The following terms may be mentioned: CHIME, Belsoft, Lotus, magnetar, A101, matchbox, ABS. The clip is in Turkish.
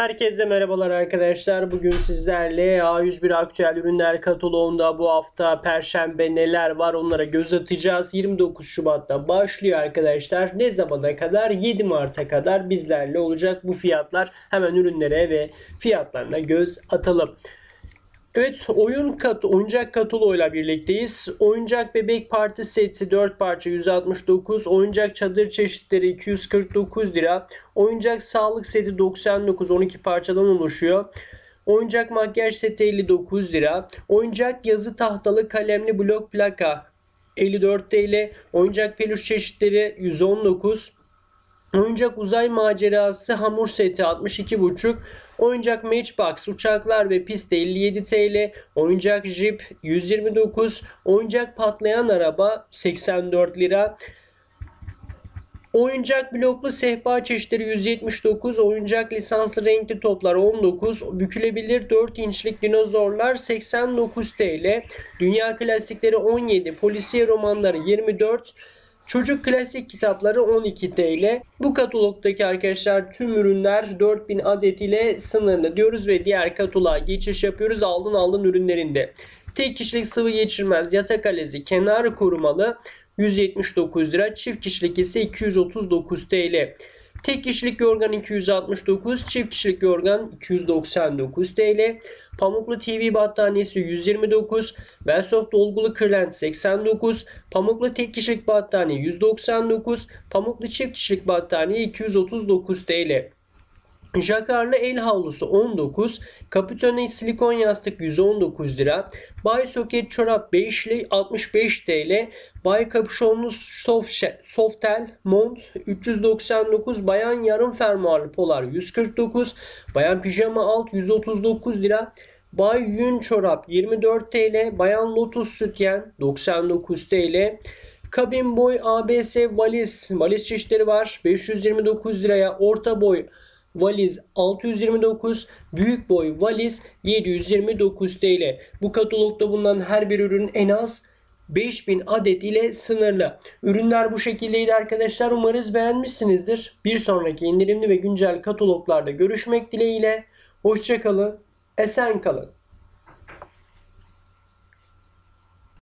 Herkese merhabalar arkadaşlar. Bugün sizlerle A101 aktüel ürünler kataloğunda bu hafta Perşembe neler var onlara göz atacağız. 29 Şubat'ta başlıyor arkadaşlar. Ne zamana kadar? 7 Mart'a kadar bizlerle olacak bu fiyatlar. Hemen ürünlere ve fiyatlarına göz atalım. Evet, oyuncak kataloğuyla birlikteyiz. Oyuncak bebek parti seti 4 parça 169, oyuncak çadır çeşitleri 249 lira, oyuncak sağlık seti 99, 12 parçadan oluşuyor. Oyuncak makyaj seti 59 lira, oyuncak yazı tahtalı kalemli blok plaka 54 TL, oyuncak peluş çeşitleri 119, oyuncak uzay macerası hamur seti 62,5, oyuncak matchbox uçaklar ve piste 57 TL, oyuncak jip 129, oyuncak patlayan araba 84 lira, oyuncak bloklu sehpa çeşitleri 179, oyuncak lisanslı renkli toplar 19, bükülebilir 4 inçlik dinozorlar 89 TL, dünya klasikleri 17, polisiye romanları 24 TL. Çocuk klasik kitapları 12 TL. Bu katalogdaki arkadaşlar tüm ürünler 4000 adet ile sınırlı diyoruz ve diğer kataloğa geçiş yapıyoruz. Aldın ürünlerinde. Tek kişilik sıvı geçirmez yatak alezi kenar korumalı 179 lira. Çift kişilik ise 239 TL. Tek kişilik yorgan 269, çift kişilik yorgan 299 TL. Pamuklu TV battaniyesi 129, Belsoft dolgulu kırlent 89, pamuklu tek kişilik battaniye 199, pamuklu çift kişilik battaniye 239 TL. Jakarlı el havlusu 19, kapitone silikon yastık 119 lira, bay soket çorap 5'li 65 TL, bay kapüşonlu softel mont 399, bayan yarım fermuarlı polar 149, bayan pijama alt 139 lira, bay yün çorap 24 TL, bayan Lotus sütyen 99 TL. Kabin boy ABS valiz çeşitleri var 529 liraya, orta boy valiz 629, büyük boy valiz 729 TL. Bu katalogda bulunan her bir ürün en az 5000 adet ile sınırlı. Ürünler bu şekildeydi arkadaşlar. Umarız beğenmişsinizdir. Bir sonraki indirimli ve güncel kataloglarda görüşmek dileğiyle. Hoşça kalın. Esen kalın.